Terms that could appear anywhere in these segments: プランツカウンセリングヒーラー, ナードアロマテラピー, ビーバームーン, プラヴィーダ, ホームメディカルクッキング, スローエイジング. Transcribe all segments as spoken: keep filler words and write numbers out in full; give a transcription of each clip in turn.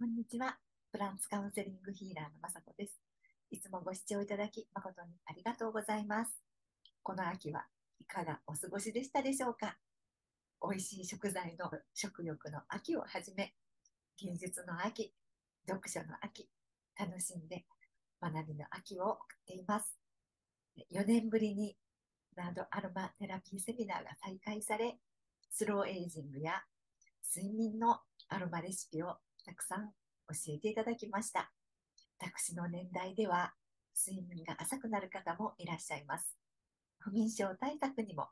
こんにちは。プランツカウンセリングヒーラーのまさこです。いつもご視聴いただき誠にありがとうございます。この秋はいかがお過ごしでしたでしょうか。美味しい食材の食欲の秋をはじめ、芸術の秋、読書の秋、楽しんで学びの秋を送っています。よねんぶりにナードアロマテラピーセミナーが再開され、スローエイジングや睡眠のアロマレシピをたくさん教えていただきました。私の年代では睡眠が浅くなる方もいらっしゃいます。不眠症対策にも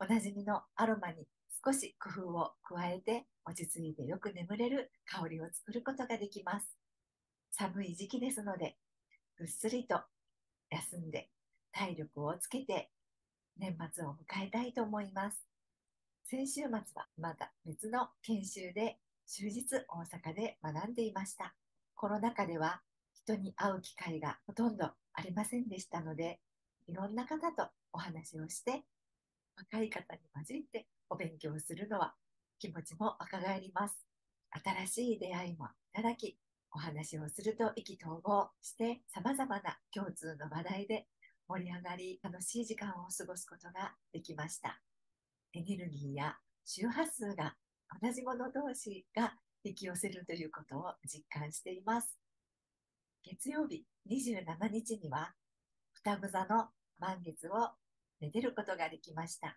おなじみのアロマに少し工夫を加えて落ち着いてよく眠れる香りを作ることができます。寒い時期ですのでぐっすりと休んで体力をつけて年末を迎えたいと思います。先週末はまた別の研修で終日大阪で学んでいました。コロナ禍では人に会う機会がほとんどありませんでしたので、いろんな方とお話をして、若い方に混じってお勉強するのは気持ちも若返ります。新しい出会いもいただき、お話をすると意気投合して様々な共通の話題で盛り上がり、楽しい時間を過ごすことができました。エネルギーや周波数が同じもの同士が引き寄せるということを実感しています。月曜日にじゅうしちにちには、双子座の満月をめでることができました。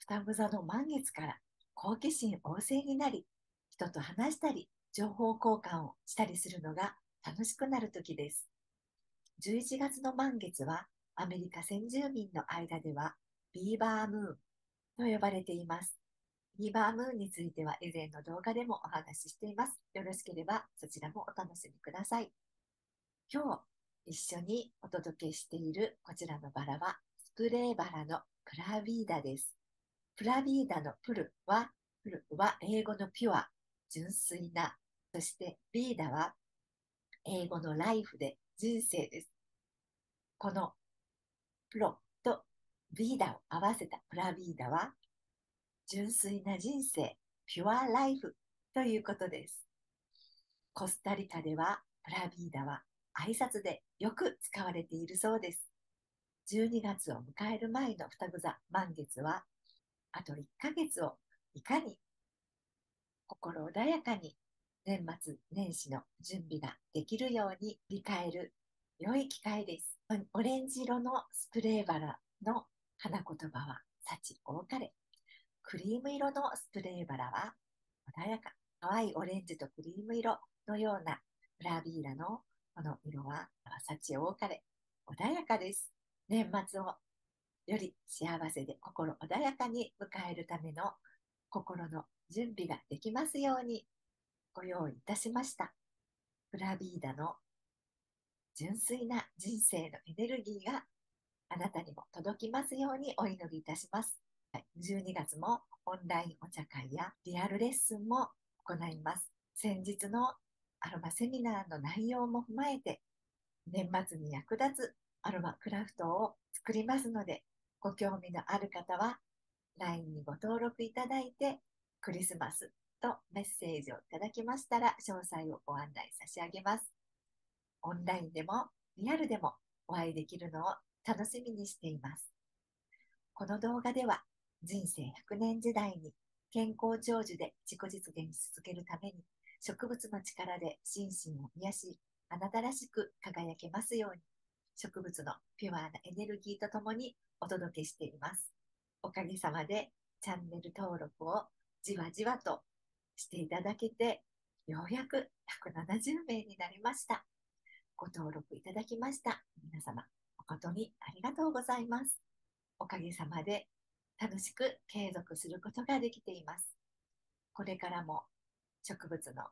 双子座の満月から好奇心旺盛になり、人と話したり、情報交換をしたりするのが楽しくなる時です。じゅういちがつの満月は、アメリカ先住民の間ではビーバームーンと呼ばれています。ビーバームーンについては以前の動画でもお話ししています。よろしければそちらもお楽しみください。今日一緒にお届けしているこちらのバラはスプレーバラのプラビーダです。プラビーダのプルは、プルは英語のピュア、純粋な、そしてビーダは英語のライフで人生です。このプロとビーダを合わせたプラビーダは、純粋な人生、ピュアライフということです。コスタリカではプラビーダは挨拶でよく使われているそうです。じゅうにがつを迎える前の双子座満月は、あといっかげつをいかに心穏やかに年末年始の準備ができるように振り返る良い機会です。オレンジ色のスプレーバラの花言葉は幸多かれ。クリーム色のスプレーバラは穏やか、淡いオレンジとクリーム色のようなプラビーダのこの色は幸多かれ、穏やかです。年末をより幸せで心穏やかに迎えるための心の準備ができますようにご用意いたしました。プラビーダの純粋な人生のエネルギーがあなたにも届きますようにお祈りいたします。じゅうにがつもオンラインお茶会やリアルレッスンも行います。先日のアロマセミナーの内容も踏まえて、年末に役立つアロマクラフトを作りますので、ご興味のある方は ライン にご登録いただいて、クリスマスとメッセージをいただきましたら、詳細をご案内差し上げます。オンラインでもリアルでもお会いできるのを楽しみにしています。この動画では、人生ひゃくねん時代に健康長寿で自己実現し続けるために植物の力で心身を癒し、あなたらしく輝けますように植物のピュアなエネルギーとともにお届けしています。おかげさまでチャンネル登録をじわじわとしていただけて、ようやくひゃくななじゅうめいになりました。ご登録いただきました皆様、誠にありがとうございます。おかげさまで楽しく継続することができています。これからも植物の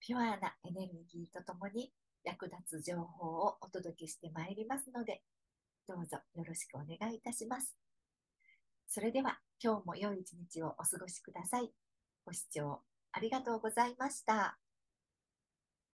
ピュアなエネルギーとともに役立つ情報をお届けしてまいりますので、どうぞよろしくお願いいたします。それでは今日も良い一日をお過ごしください。ご視聴ありがとうございました。